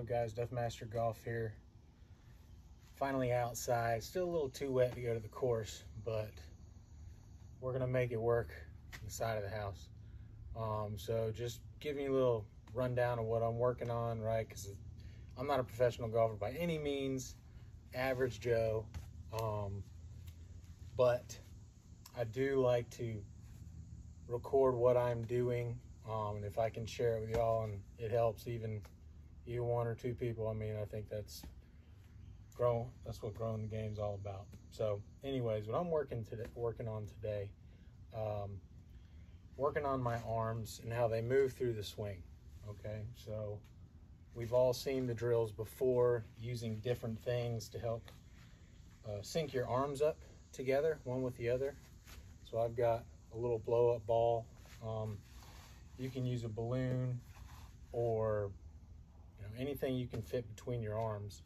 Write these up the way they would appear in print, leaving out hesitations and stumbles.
What's up guys, Duffmaster Golf here. Finally outside, still a little too wet to go to the course, but we're gonna make it work inside of the house. So just giving you a little rundown of what I'm working on, right? Because I'm not a professional golfer by any means, average Joe, but I do like to record what I'm doing, and if I can share it with y'all and it helps even one or two people, I mean, I think that's what growing the game's all about. So anyways, what I'm working on today, working on my arms and how they move through the swing. Okay, so we've all seen the drills before, using different things to help sync your arms up together, one with the other. So I've got a little blow up ball. You can use a balloon or anything you can fit between your arms,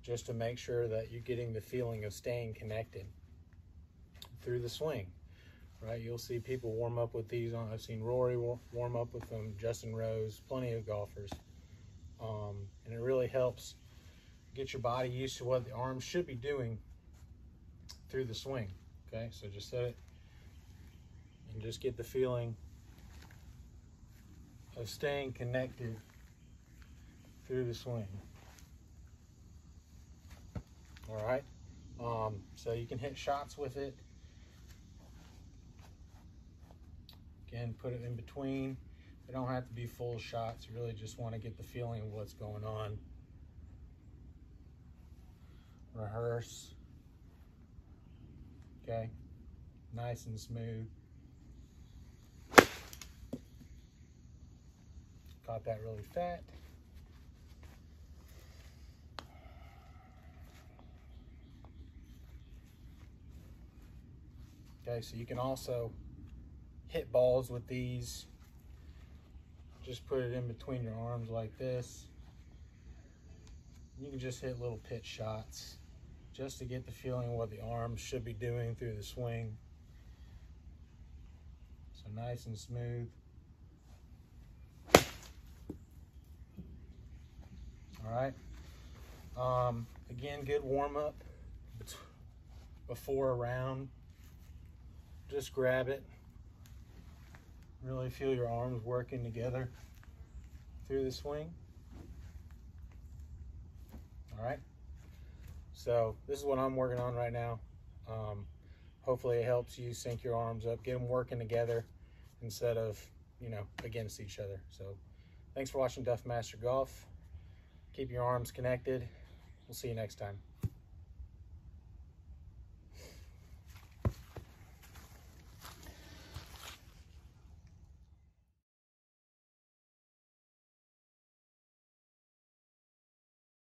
just to make sure that you're getting the feeling of staying connected through the swing, right? You'll see people warm up with these on. I've seen Rory warm up with them, Justin Rose, plenty of golfers. And it really helps get your body used to what the arms should be doing through the swing, okay? So just set it and just get the feeling of staying connected through the swing. All right, so you can hit shots with it. Again, put it in between. They don't have to be full shots. You really just want to get the feeling of what's going on. Rehearse. Okay, nice and smooth. Caught that really fat. Okay, so you can also hit balls with these. Just put it in between your arms like this. You can just hit little pitch shots just to get the feeling of what the arms should be doing through the swing. So nice and smooth. All right. Again, good warm up before a round. Just grab it, really feel your arms working together through the swing. All right, so this is what I'm working on right now. Hopefully it helps you sync your arms up, get them working together instead of, against each other. So thanks for watching Duffmaster Golf. Keep your arms connected. We'll see you next time.